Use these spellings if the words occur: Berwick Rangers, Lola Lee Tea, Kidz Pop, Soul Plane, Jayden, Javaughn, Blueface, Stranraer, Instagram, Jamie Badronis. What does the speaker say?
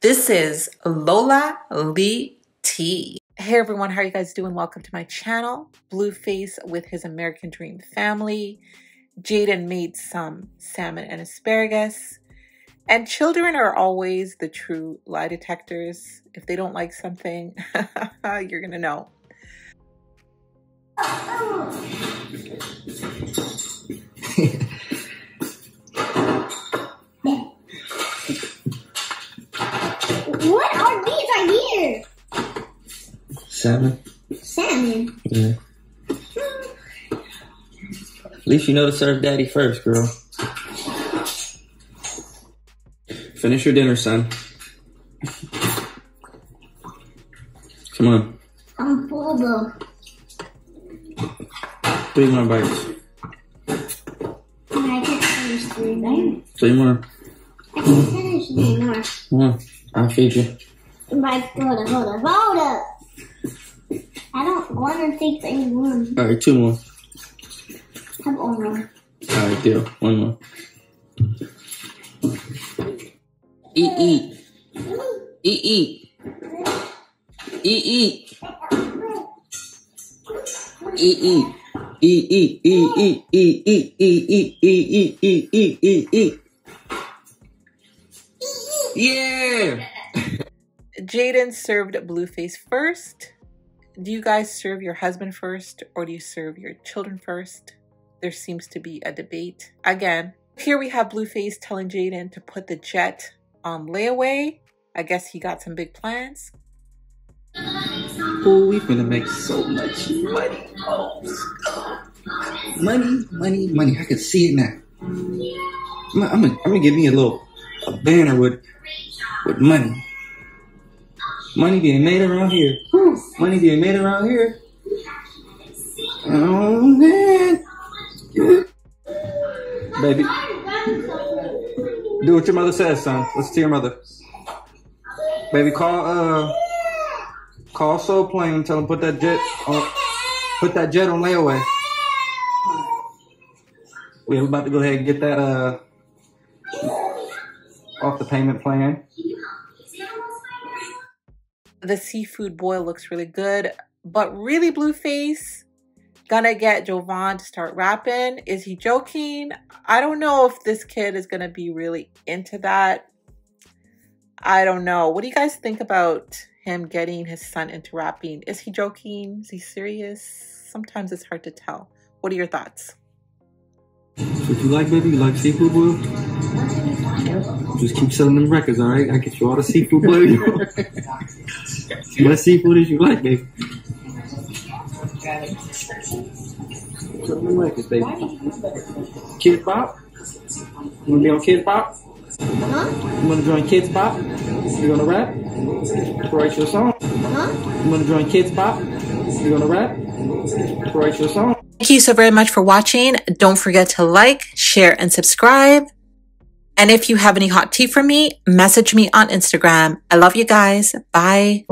This is Lola Lee Tea. Hey everyone, how are you guys doing? Welcome to my channel. Blueface with his American Dream family. Jayden made some salmon and asparagus. And children are always the true lie detectors. If they don't like something, you're gonna know. What are these right here? Salmon. Salmon? Yeah. At least you know to serve daddy first, girl. Finish your dinner, son. Come on. I'm full though. Three more bites. I can't finish three bites. Three more. I can't finish three more. One. I'll feed you. Right, hold up. I don't want to take any one. All right, two more. Have one more. All right, deal. One more. Eat. Yeah! Jayden served Blueface first. Do you guys serve your husband first or do you serve your children first? There seems to be a debate. Again, here we have Blueface telling Jayden to put the jet on layaway. I guess he got some big plans. Oh, we're gonna make so much money. Oh. Money. I can see it now. I'm gonna give me a banner with money. Money being made around here. Money being made around here. Oh man. Baby. Do what your mother says, son. Listen to your mother. Baby, call Soul Plane and tell them put that jet on layaway. We're about to go ahead and get that off the payment plan. The seafood boil looks really good, but really Blueface gonna get Javaughn to start rapping. Is he joking? I don't know if this kid is gonna be really into that. I don't know. What do you guys think about him getting his son into rapping? Is he joking? Is he serious? Sometimes it's hard to tell. What are your thoughts? Would you like, baby? You like seafood boil? Just keep selling them records, all right? I get you all the seafood boil you want. What seafood is you like, baby? Selling them records, baby. Kidz Pop? You wanna be on Kidz Pop? Huh? You wanna join Kidz Pop? You gonna rap? Write your song? Huh? You wanna join Kidz Pop? You gonna rap? Write your song? Thank you so very much for watching. Don't forget to like, share, and subscribe. And if you have any hot tea for me, message me on Instagram. I love you guys. Bye.